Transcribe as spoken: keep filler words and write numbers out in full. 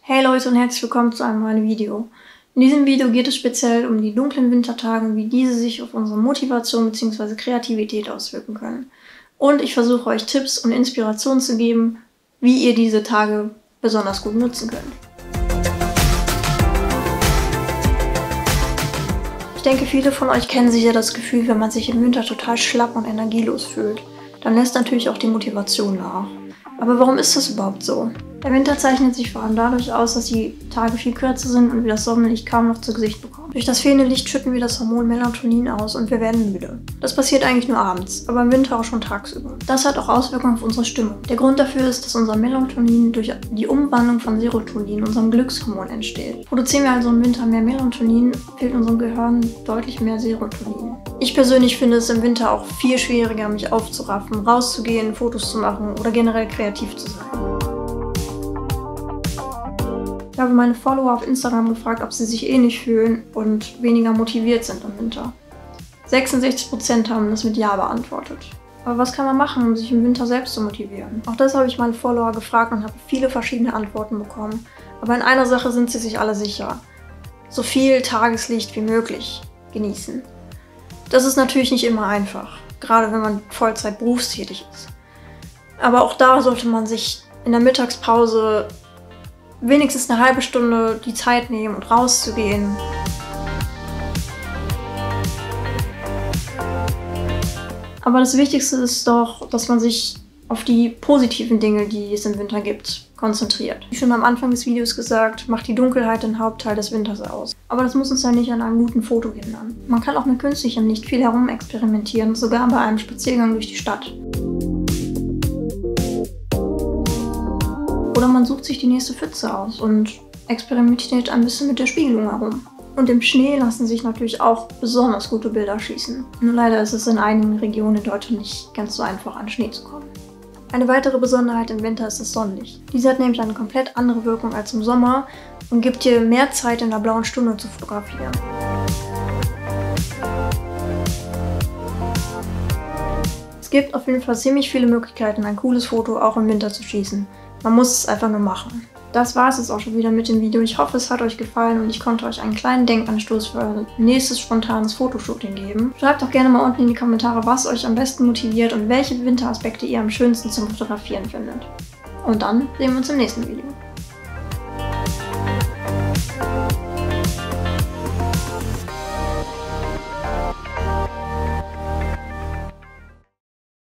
Hey Leute und herzlich willkommen zu einem neuen Video. In diesem Video geht es speziell um die dunklen Wintertage, wie diese sich auf unsere Motivation bzw. Kreativität auswirken können. Und ich versuche euch Tipps und Inspirationen zu geben, wie ihr diese Tage besonders gut nutzen könnt. Ich denke, viele von euch kennen sicher das Gefühl, wenn man sich im Winter total schlapp und energielos fühlt. Dann lässt natürlich auch die Motivation nach. Aber warum ist das überhaupt so? Der Winter zeichnet sich vor allem dadurch aus, dass die Tage viel kürzer sind und wir das Sonnenlicht kaum noch zu Gesicht bekommen. Durch das fehlende Licht schütten wir das Hormon Melatonin aus und wir werden müde. Das passiert eigentlich nur abends, aber im Winter auch schon tagsüber. Das hat auch Auswirkungen auf unsere Stimmung. Der Grund dafür ist, dass unser Melatonin durch die Umwandlung von Serotonin, unserem Glückshormon, entsteht. Produzieren wir also im Winter mehr Melatonin, fehlt unserem Gehirn deutlich mehr Serotonin. Ich persönlich finde es im Winter auch viel schwieriger, mich aufzuraffen, rauszugehen, Fotos zu machen oder generell kreativ zu sein. Ich habe meine Follower auf Instagram gefragt, ob sie sich ähnlich fühlen und weniger motiviert sind im Winter. sechsundsechzig Prozent haben das mit Ja beantwortet. Aber was kann man machen, um sich im Winter selbst zu motivieren? Auch das habe ich meine Follower gefragt und habe viele verschiedene Antworten bekommen. Aber in einer Sache sind sie sich alle sicher. So viel Tageslicht wie möglich genießen. Das ist natürlich nicht immer einfach, gerade wenn man Vollzeit berufstätig ist. Aber auch da sollte man sich in der Mittagspause wenigstens eine halbe Stunde die Zeit nehmen und rauszugehen. Aber das Wichtigste ist doch, dass man sich auf die positiven Dinge, die es im Winter gibt, konzentriert. Wie schon am Anfang des Videos gesagt, macht die Dunkelheit den Hauptteil des Winters aus. Aber das muss uns ja nicht an einem guten Foto hindern. Man kann auch mit künstlichem Licht viel herumexperimentieren, sogar bei einem Spaziergang durch die Stadt. Oder man sucht sich die nächste Pfütze aus und experimentiert ein bisschen mit der Spiegelung herum. Und im Schnee lassen sich natürlich auch besonders gute Bilder schießen. Nur leider ist es in einigen Regionen in Deutschland nicht ganz so einfach, an Schnee zu kommen. Eine weitere Besonderheit im Winter ist das Sonnenlicht. Diese hat nämlich eine komplett andere Wirkung als im Sommer und gibt dir mehr Zeit, in der blauen Stunde zu fotografieren. Es gibt auf jeden Fall ziemlich viele Möglichkeiten, ein cooles Foto auch im Winter zu schießen. Man muss es einfach nur machen. Das war es jetzt auch schon wieder mit dem Video. Ich hoffe, es hat euch gefallen und ich konnte euch einen kleinen Denkanstoß für euer nächstes spontanes Fotoshooting geben. Schreibt doch gerne mal unten in die Kommentare, was euch am besten motiviert und welche Winteraspekte ihr am schönsten zum Fotografieren findet. Und dann sehen wir uns im nächsten Video.